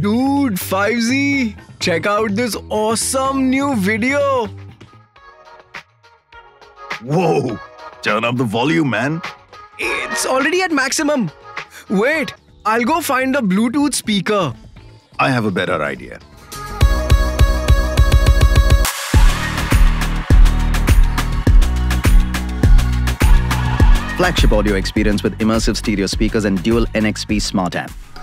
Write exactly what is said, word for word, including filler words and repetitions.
Dude, five Z, check out this awesome new video. Whoa, turn up the volume, man. It's already at maximum. Wait, I'll go find a Bluetooth speaker. I have a better idea. Flagship audio experience with immersive stereo speakers and dual N X P Smart A M P.